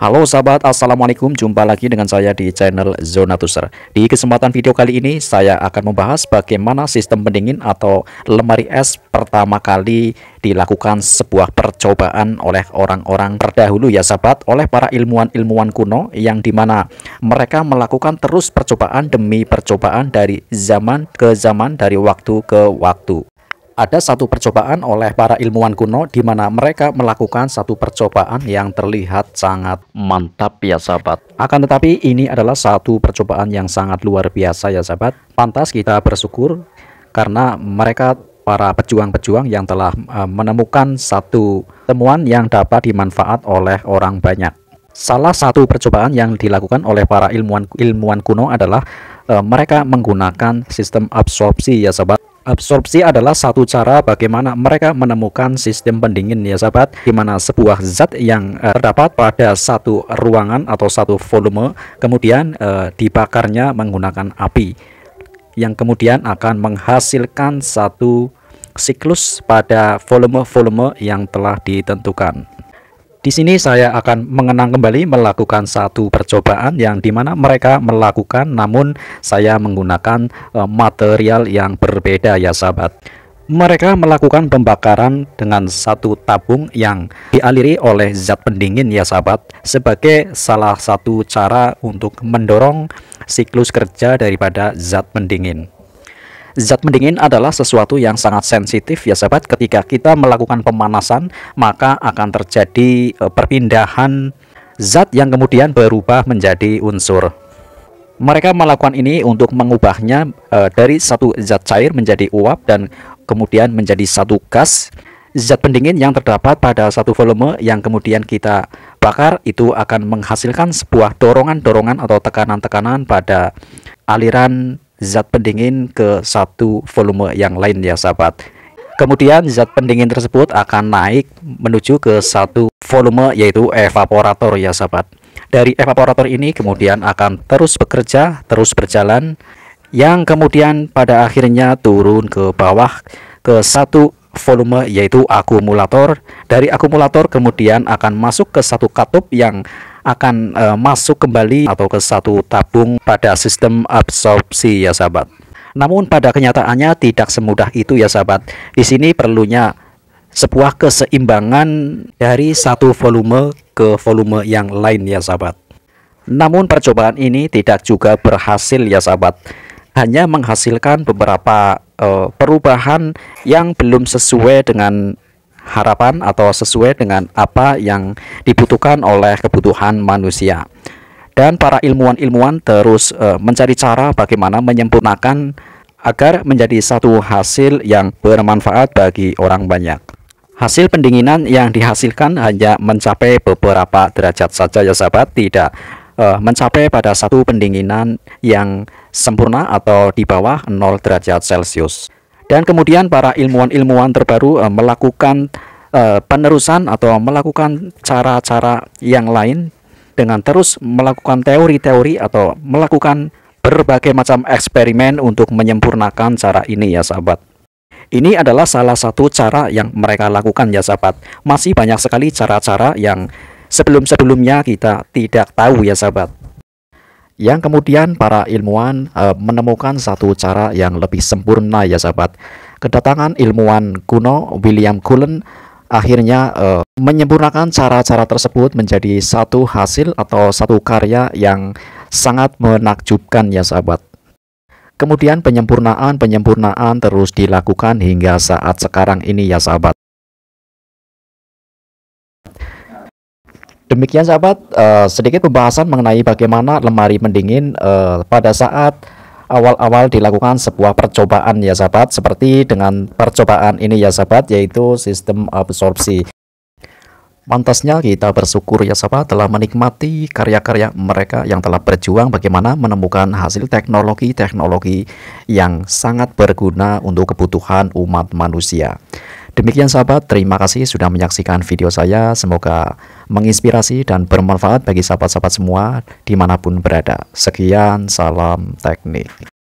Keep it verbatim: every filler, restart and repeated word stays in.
Halo sahabat, assalamualaikum. Jumpa lagi dengan saya di channel Zoona Tuser. Di kesempatan video kali ini saya akan membahas bagaimana sistem pendingin atau lemari es pertama kali dilakukan sebuah percobaan oleh orang-orang terdahulu ya sahabat, oleh para ilmuwan-ilmuwan kuno yang dimana mereka melakukan terus percobaan demi percobaan dari zaman ke zaman, dari waktu ke waktu. Ada satu percobaan oleh para ilmuwan kuno di mana mereka melakukan satu percobaan yang terlihat sangat mantap ya sahabat. Akan tetapi ini adalah satu percobaan yang sangat luar biasa ya sahabat. Pantas kita bersyukur karena mereka para pejuang-pejuang yang telah menemukan satu temuan yang dapat dimanfaat oleh orang banyak. Salah satu percobaan yang dilakukan oleh para ilmuwan ilmuwan kuno adalah e, mereka menggunakan sistem absorpsi ya sahabat. Absorpsi adalah satu cara bagaimana mereka menemukan sistem pendingin ya sahabat, di mana sebuah zat yang eh, terdapat pada satu ruangan atau satu volume kemudian eh, dibakarnya menggunakan api yang kemudian akan menghasilkan satu siklus pada volume-volume yang telah ditentukan. Di sini saya akan mengenang kembali melakukan satu percobaan yang dimana mereka melakukan, namun saya menggunakan material yang berbeda ya sahabat. Mereka melakukan pembakaran dengan satu tabung yang dialiri oleh zat pendingin ya sahabat, sebagai salah satu cara untuk mendorong siklus kerja daripada zat pendingin. Zat pendingin adalah sesuatu yang sangat sensitif ya sahabat. Ketika kita melakukan pemanasan maka akan terjadi perpindahan zat yang kemudian berubah menjadi unsur. Mereka melakukan ini untuk mengubahnya dari satu zat cair menjadi uap dan kemudian menjadi satu gas. Zat pendingin yang terdapat pada satu volume yang kemudian kita bakar itu akan menghasilkan sebuah dorongan-dorongan atau tekanan-tekanan pada aliran zat pendingin ke satu volume yang lain ya sahabat. Kemudian zat pendingin tersebut akan naik menuju ke satu volume yaitu evaporator ya sahabat. Dari evaporator ini kemudian akan terus bekerja, terus berjalan, yang kemudian pada akhirnya turun ke bawah ke satu volume yaitu akumulator. Dari akumulator kemudian akan masuk ke satu katup yang akan e, masuk kembali atau ke satu tabung pada sistem absorpsi ya sahabat. Namun pada kenyataannya tidak semudah itu ya sahabat. Di sini perlunya sebuah keseimbangan dari satu volume ke volume yang lain ya sahabat. Namun percobaan ini tidak juga berhasil ya sahabat. Hanya menghasilkan beberapa e, perubahan yang belum sesuai dengan harapan atau sesuai dengan apa yang dibutuhkan oleh kebutuhan manusia. Dan para ilmuwan-ilmuwan terus e, mencari cara bagaimana menyempurnakan agar menjadi satu hasil yang bermanfaat bagi orang banyak. Hasil pendinginan yang dihasilkan hanya mencapai beberapa derajat saja ya sahabat, tidak e, mencapai pada satu pendinginan yang sempurna atau di bawah nol derajat Celcius. Dan kemudian para ilmuwan-ilmuwan terbaru eh, melakukan eh, penerusan atau melakukan cara-cara yang lain dengan terus melakukan teori-teori atau melakukan berbagai macam eksperimen untuk menyempurnakan cara ini ya sahabat. Ini adalah salah satu cara yang mereka lakukan ya sahabat. Masih banyak sekali cara-cara yang sebelum-sebelumnya kita tidak tahu ya sahabat. Yang kemudian para ilmuwan e, menemukan satu cara yang lebih sempurna ya sahabat. Kedatangan ilmuwan kuno William Cullen akhirnya e, menyempurnakan cara-cara tersebut menjadi satu hasil atau satu karya yang sangat menakjubkan ya sahabat. Kemudian penyempurnaan-penyempurnaan terus dilakukan hingga saat sekarang ini ya sahabat. Demikian sahabat, eh, sedikit pembahasan mengenai bagaimana lemari pendingin eh, pada saat awal-awal dilakukan sebuah percobaan ya sahabat, seperti dengan percobaan ini ya sahabat, yaitu sistem absorpsi. Pantasnya kita bersyukur ya sahabat telah menikmati karya-karya mereka yang telah berjuang bagaimana menemukan hasil teknologi-teknologi yang sangat berguna untuk kebutuhan umat manusia. Demikian sahabat, terima kasih sudah menyaksikan video saya. Semoga menginspirasi dan bermanfaat bagi sahabat-sahabat semua dimanapun berada. Sekian, salam teknik.